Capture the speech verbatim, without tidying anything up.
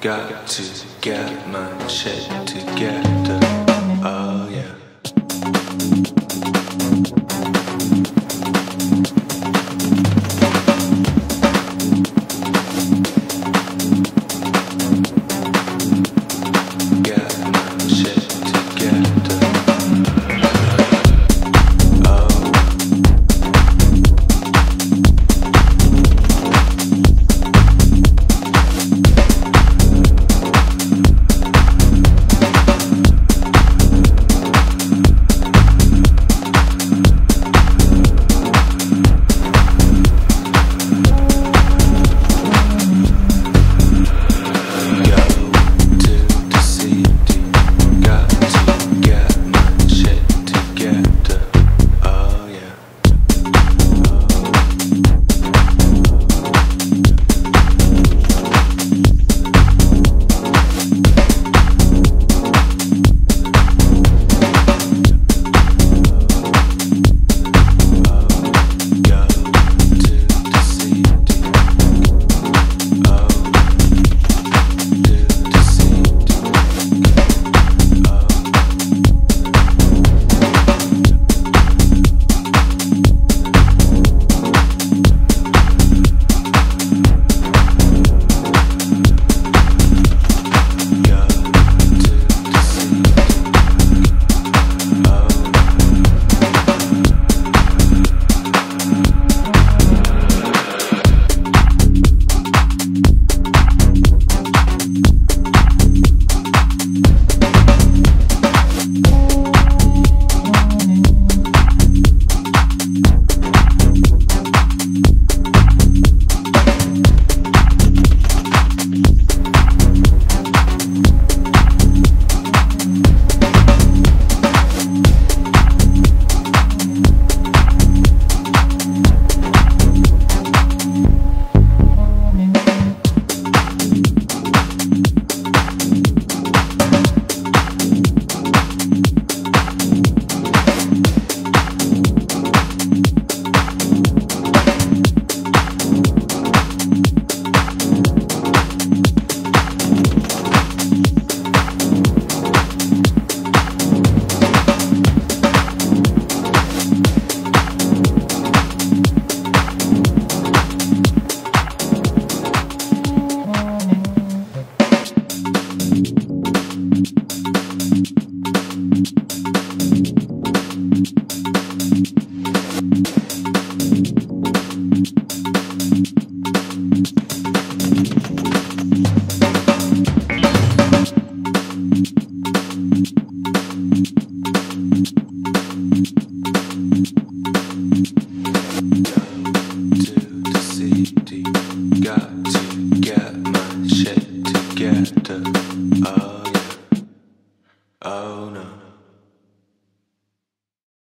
Got to get my shit together, oh yeah.